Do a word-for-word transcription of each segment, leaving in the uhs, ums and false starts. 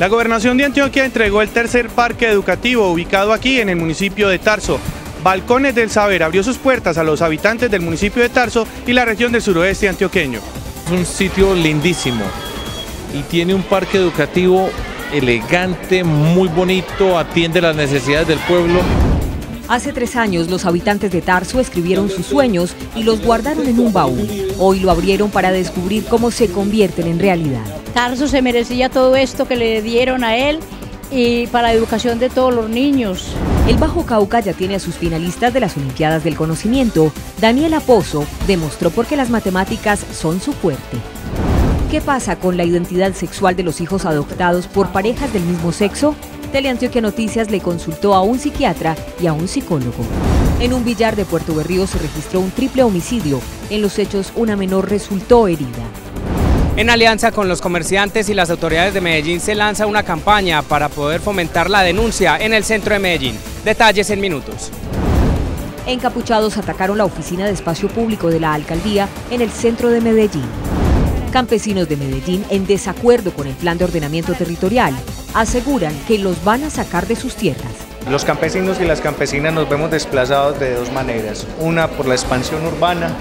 La Gobernación de Antioquia entregó el tercer parque educativo ubicado aquí en el municipio de Tarso. Balcones del Saber abrió sus puertas a los habitantes del municipio de Tarso y la región del suroeste antioqueño. Es un sitio lindísimo y tiene un parque educativo elegante, muy bonito, atiende las necesidades del pueblo. Hace tres años los habitantes de Tarso escribieron sus sueños y los guardaron en un baúl. Hoy lo abrieron para descubrir cómo se convierten en realidad. Tarso se merecía todo esto que le dieron a él y para la educación de todos los niños. El Bajo Cauca ya tiene a sus finalistas de las Olimpiadas del Conocimiento. Daniela Pozo demostró por qué las matemáticas son su fuerte. ¿Qué pasa con la identidad sexual de los hijos adoptados por parejas del mismo sexo? Teleantioquia Noticias le consultó a un psiquiatra y a un psicólogo. En un billar de Puerto Berrío se registró un triple homicidio. En los hechos, una menor resultó herida. En alianza con los comerciantes y las autoridades de Medellín se lanza una campaña para poder fomentar la denuncia en el centro de Medellín. Detalles en minutos. Encapuchados atacaron la oficina de espacio público de la alcaldía en el centro de Medellín. Campesinos de Medellín, en desacuerdo con el plan de ordenamiento territorial, aseguran que los van a sacar de sus tierras. Los campesinos y las campesinas nos vemos desplazados de dos maneras, una por la expansión urbana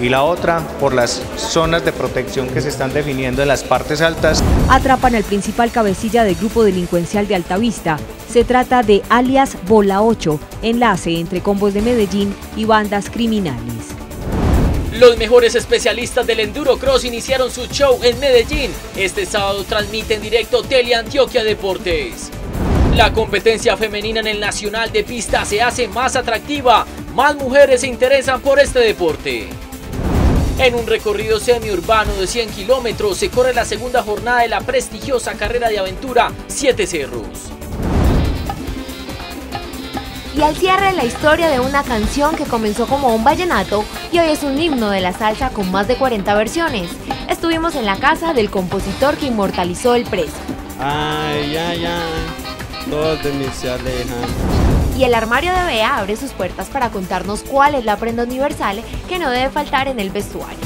y la otra por las zonas de protección que se están definiendo en las partes altas. Atrapan al principal cabecilla del grupo delincuencial de Altavista. Se trata de alias Bola ocho, enlace entre combos de Medellín y bandas criminales. Los mejores especialistas del Enduro Cross iniciaron su show en Medellín. Este sábado transmite en directo Teleantioquia Deportes. La competencia femenina en el Nacional de Pista se hace más atractiva. Más mujeres se interesan por este deporte. En un recorrido semiurbano de cien kilómetros se corre la segunda jornada de la prestigiosa carrera de aventura Siete Cerros. Y al cierre la historia de una canción que comenzó como un vallenato y hoy es un himno de la salsa con más de cuarenta versiones. Estuvimos en la casa del compositor que inmortalizó el preso. Ay, ay, ay, todos de mí se alejan. Y el armario de Bea abre sus puertas para contarnos cuál es la prenda universal que no debe faltar en el vestuario.